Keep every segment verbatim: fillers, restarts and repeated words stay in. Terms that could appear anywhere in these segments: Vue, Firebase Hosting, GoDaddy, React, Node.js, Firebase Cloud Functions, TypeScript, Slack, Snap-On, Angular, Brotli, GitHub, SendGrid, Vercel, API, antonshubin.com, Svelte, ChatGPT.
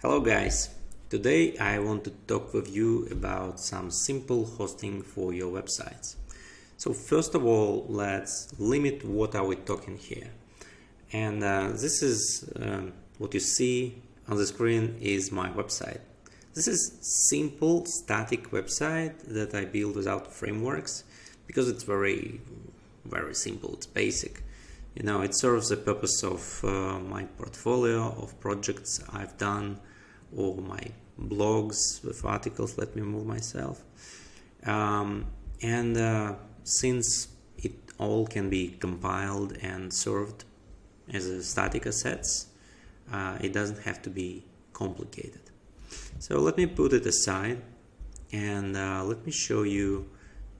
Hello guys, today I want to talk with you about some simple hosting for your websites. So first of all, let's limit what are we talking here. And uh, this is uh, what you see on the screen is my website. This is simple static website that I build without frameworks because it's very, very simple, it's basic. You know, it serves the purpose of uh, my portfolio of projects I've done or my blogs with articles. Let me move myself. Um, and uh, since it all can be compiled and served as a static assets, uh, it doesn't have to be complicated. So let me put it aside and uh, let me show you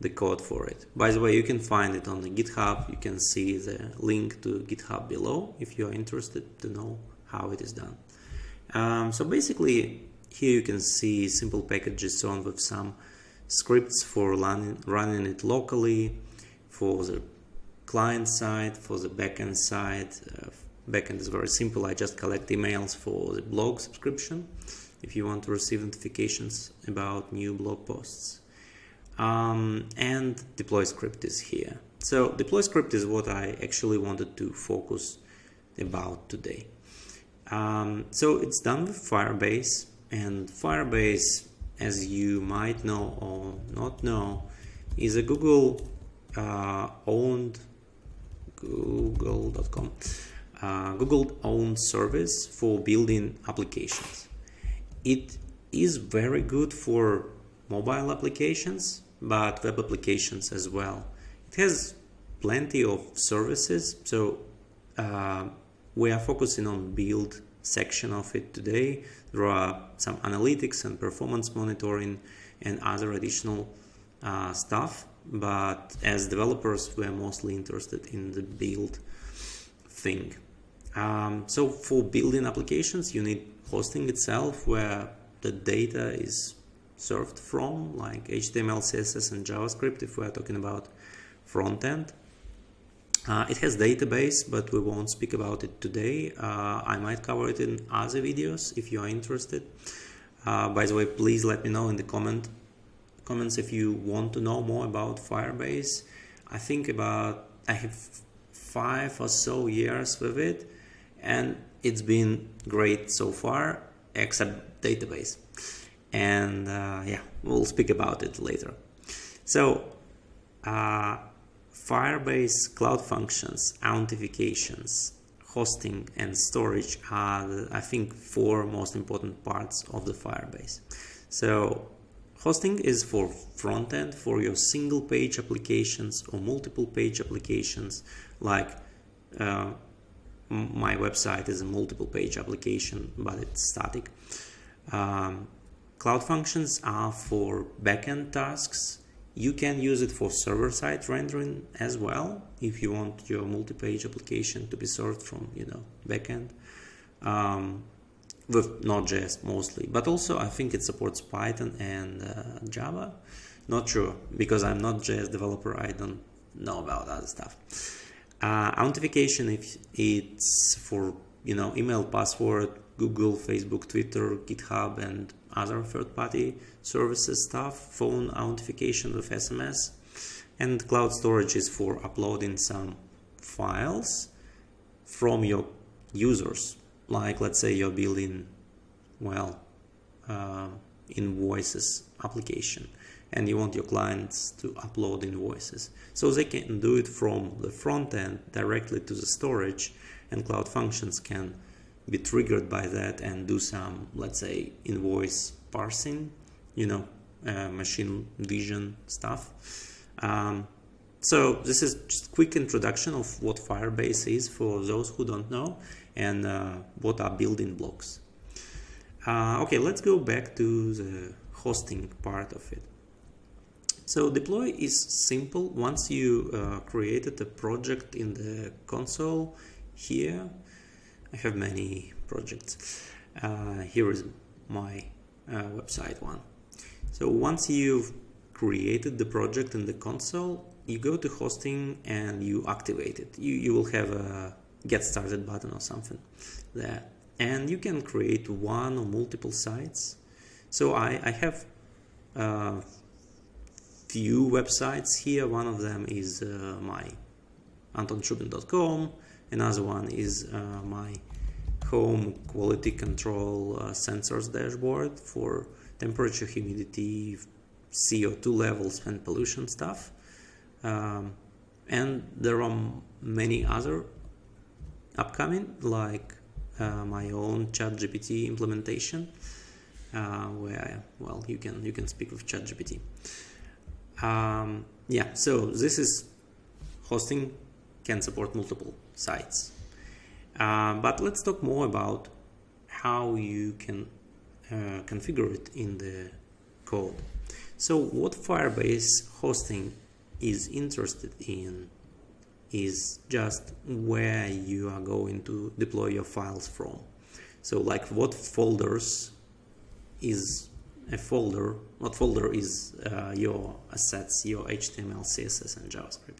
the code for it. By the way, you can find it on the GitHub. You can see the link to GitHub below if you're interested to know how it is done. Um, so basically here you can see simple package dot json with some scripts for run, running it locally for the client side, for the backend side. Uh, backend is very simple. I just collect emails for the blog subscription if you want to receive notifications about new blog posts. Um, and deploy script is here. So deploy script is what I actually wanted to focus about today. Um, so it's done with Firebase, and Firebase, as you might know or not know, is a Google uh, owned google dot com uh, Google owned service for building applications. It is very good for mobile applications, but web applications as well. It has plenty of services, so uh, we are focusing on build section of it today. There are some analytics and performance monitoring and other additional uh, stuff, but as developers we're mostly interested in the build thing. Um, so for building applications you need hosting itself where the data is served from, like H T M L, C S S and JavaScript if we are talking about front end. Uh, it has database, but we won't speak about it today. Uh, I might cover it in other videos if you are interested. Uh, by the way, please let me know in the comment comments if you want to know more about Firebase. I think about I have five or so years with it, and it's been great so far, except database. And uh, yeah, we'll speak about it later. So uh, Firebase Cloud Functions, authentications, hosting and storage are the, I think, four most important parts of the Firebase. So hosting is for front end, for your single page applications or multiple page applications, like uh, my website is a multiple page application, but it's static. Um, Cloud Functions are for backend tasks. You can use it for server-side rendering as well if you want your multi-page application to be served from, you know, backend um, with Node.js mostly. But also I think it supports Python and uh, Java. Not sure, because I'm not J S developer. I don't know about other stuff. Uh, authentication, if it's for, you know, email, password, Google, Facebook, Twitter, GitHub, and other third-party services stuff, phone authentication with S M S, and cloud storage is for uploading some files from your users. Like, let's say you're building, well, uh, invoices application, and you want your clients to upload invoices. So they can do it from the front end directly to the storage, and Cloud Functions can be triggered by that and do some, let's say, invoice parsing, you know, uh, machine vision stuff. Um, so this is just a quick introduction of what Firebase is for those who don't know, and uh, what are building blocks. Uh, okay, let's go back to the hosting part of it. So deploy is simple. Once you uh, created a project in the console here, I have many projects. Uh, here is my uh, website one. So once you've created the project in the console, you go to hosting and you activate it. You, you will have a get started button or something there. and you can create one or multiple sites. So I, I have uh, few websites here. One of them is uh, my anton shubin dot com, another one is uh, my home quality control uh, sensors dashboard for temperature, humidity, C O two levels and pollution stuff. Um, and there are many other upcoming, like uh, my own ChatGPT implementation, uh, where well you can you can speak with ChatGPT. Um, yeah, so this is hosting can support multiple sites, uh, but let's talk more about how you can uh, configure it in the code. So what Firebase hosting is interested in is just where you are going to deploy your files from. So like what folders is a folder, what folder is uh, your assets, your H T M L, C S S and JavaScript.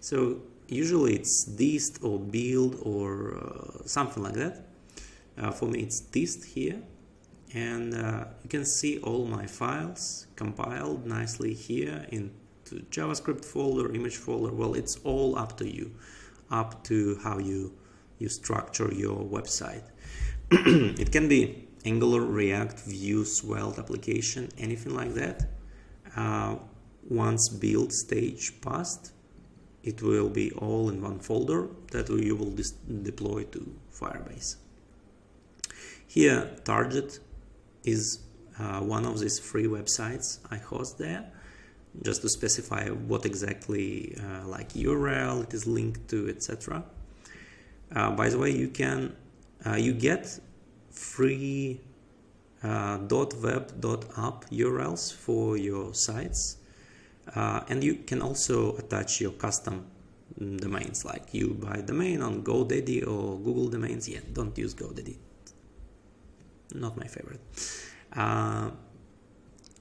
So usually it's dist or build or uh, something like that. Uh, for me it's dist here, and uh, you can see all my files compiled nicely here in to JavaScript folder, image folder. Well, it's all up to you, up to how you you structure your website. It can be Angular, React, Vue, Svelte application, anything like that. Uh, once build stage passed, it will be all in one folder that you will deploy to Firebase. Here, Target is uh, one of these free websites I host there, just to specify what exactly uh, like U R L it is linked to, et cetera. Uh, by the way, you can uh, you get free uh, .web.app U R Ls for your sites, uh, and you can also attach your custom domains, like you buy domain on GoDaddy or Google Domains. Yeah, don't use GoDaddy, not my favorite. Uh,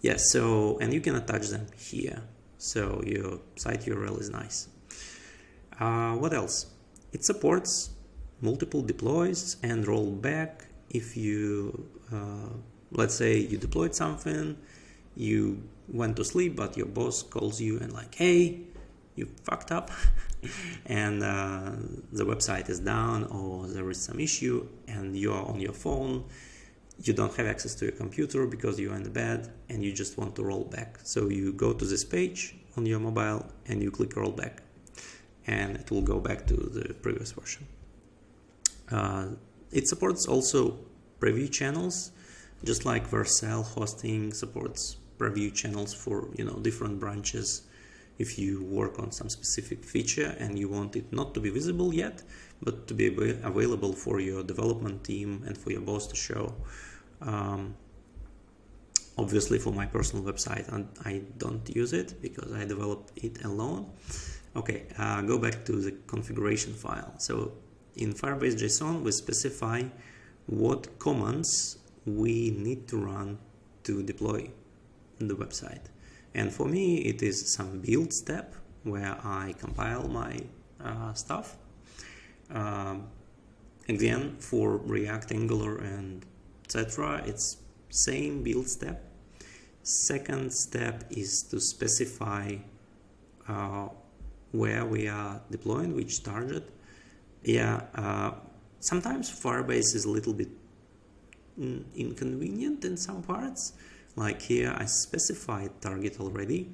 Yes, yeah, so, and you can attach them here, so your site U R L is nice. Uh, what else? It supports multiple deploys and rollback. If you, uh, let's say you deployed something, you went to sleep, but your boss calls you and like, hey, you fucked up, and uh, the website is down or there is some issue and you are on your phone. You don't have access to your computer because you're in the bed and you just want to roll back. So you go to this page on your mobile and you click roll back, and it will go back to the previous version. Uh, it supports also preview channels, just like Vercel hosting supports preview channels for, you know, different branches. If you work on some specific feature and you want it not to be visible yet, but to be available for your development team and for your boss to show. Um, obviously, for my personal website, and I don't use it because I developed it alone. Okay, uh, go back to the configuration file. So in Firebase dot json, we specify what commands we need to run to deploy the website. And for me, it is some build step where I compile my uh, stuff. Uh, again, for React, Angular, and et cetera, it's same build step. Second step is to specify uh, where we are deploying, which target. Yeah, uh, sometimes Firebase is a little bit inconvenient in some parts. Like here, I specified target already,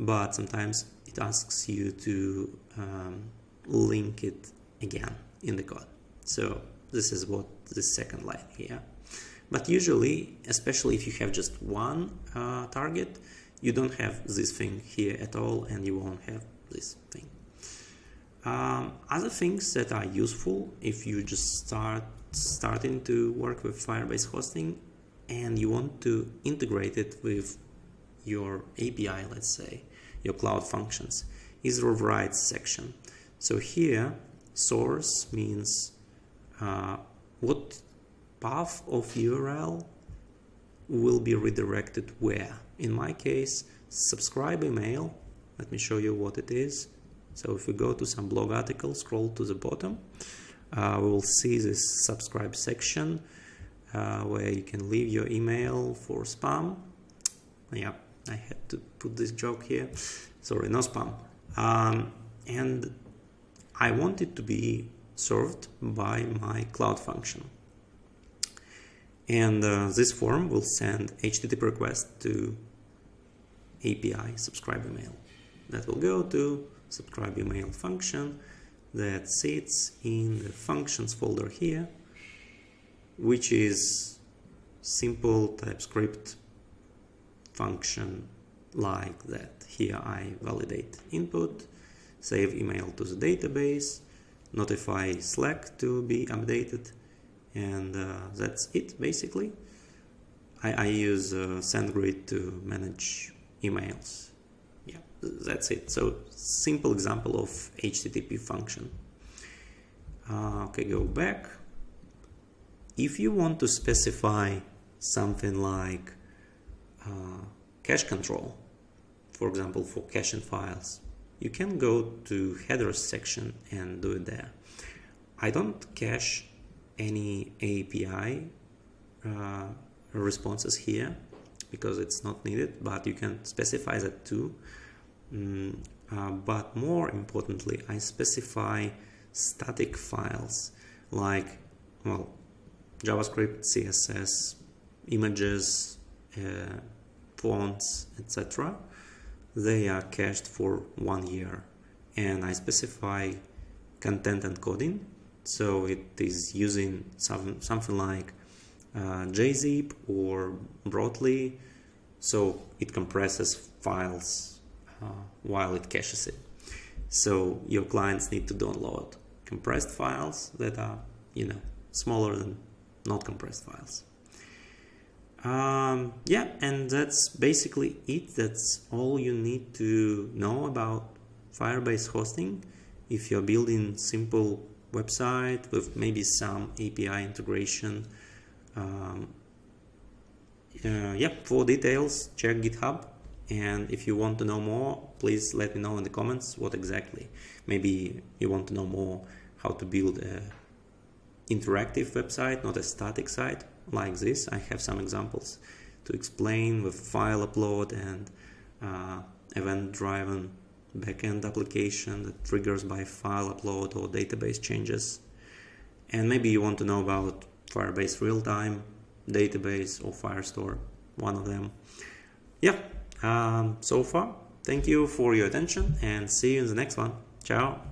but sometimes it asks you to um, link it again in the code. So this is what the second line here. But usually, especially if you have just one uh, target, you don't have this thing here at all, and you won't have this thing. Um, other things that are useful if you just start starting to work with Firebase hosting and you want to integrate it with your A P I, let's say, your Cloud Functions, is the overrides section. So here, source means uh, what path of U R L will be redirected where. In my case, subscribe email. Let me show you what it is. So if we go to some blog article, scroll to the bottom, uh, we will see this subscribe section uh, where you can leave your email for spam. Yeah, I had to put this joke here. Sorry, no spam. Um, and I want it to be served by my cloud function. And uh, this form will send H T T P request to A P I subscribe email. That will go to subscribe email function that sits in the functions folder here, which is simple TypeScript function like that. Here I validate input, save email to the database, notify Slack to be updated, and uh, that's it basically. I, I use uh, SendGrid to manage emails. Yeah, that's it. So simple example of H T T P function. Uh, okay, go back. If you want to specify something like uh, cache control, for example, for caching files, you can go to headers section and do it there. I don't cache any A P I uh, responses here because it's not needed, but you can specify that too. Mm, uh, but more importantly, I specify static files like, well, JavaScript, C S S, images, uh, fonts, et cetera. They are cached for one year, and I specify content encoding. So it is using some, something like uh, JZip or Brotli, so it compresses files uh, while it caches it. So your clients need to download compressed files that are, you know, smaller than not compressed files. Um, yeah, and that's basically it. That's all you need to know about Firebase hosting if you're building simple website with maybe some A P I integration. Um, uh, yeah, for details, check GitHub. And if you want to know more, please let me know in the comments what exactly. Maybe you want to know more how to build a interactive website, not a static site like this. I have some examples to explain with file upload and uh, event-driven backend application that triggers by file upload or database changes. And maybe you want to know about Firebase real-time database or Firestore, one of them. Yeah, um, so far, thank you for your attention and see you in the next one. Ciao.